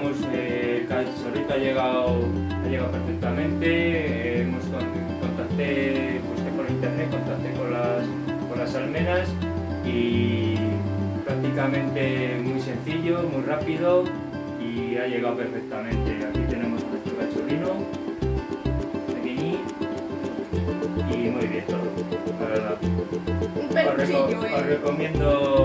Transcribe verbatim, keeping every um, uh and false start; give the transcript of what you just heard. digamos, eh, el cachorrito ha llegado, ha llegado perfectamente, eh, hemos contacté, busqué por internet, contacté con las, con las almenas y prácticamente muy sencillo, muy rápido y ha llegado perfectamente. Aquí tenemos nuestro cachorrino, pequeñín, y muy bien todo, la verdad. Un os, reco os recomiendo